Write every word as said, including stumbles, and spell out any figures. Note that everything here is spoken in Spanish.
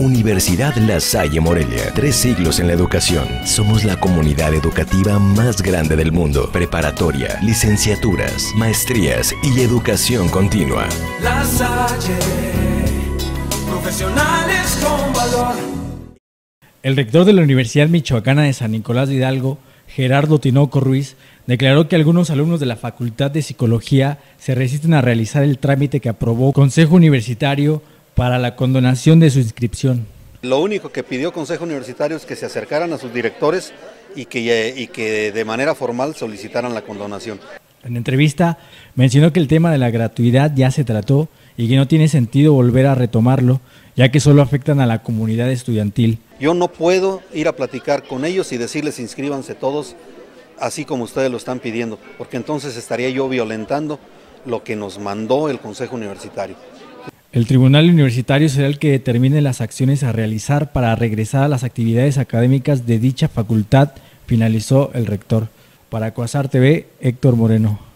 Universidad La Salle Morelia, tres siglos en la educación. Somos la comunidad educativa más grande del mundo. Preparatoria, licenciaturas, maestrías y educación continua. La Salle, profesionales con valor. El rector de la Universidad Michoacana de San Nicolás de Hidalgo, Gerardo Tinoco Ruiz, declaró que algunos alumnos de la Facultad de Psicología se resisten a realizar el trámite que aprobó Consejo Universitario para la condonación de su inscripción. Lo único que pidió Consejo Universitario es que se acercaran a sus directores y que, y que de manera formal solicitaran la condonación. En entrevista mencionó que el tema de la gratuidad ya se trató y que no tiene sentido volver a retomarlo, ya que solo afectan a la comunidad estudiantil. Yo no puedo ir a platicar con ellos y decirles inscríbanse todos, así como ustedes lo están pidiendo, porque entonces estaría yo violentando lo que nos mandó el Consejo Universitario. El Tribunal Universitario será el que determine las acciones a realizar para regresar a las actividades académicas de dicha facultad, finalizó el rector. Para Cuasar T V, Héctor Moreno.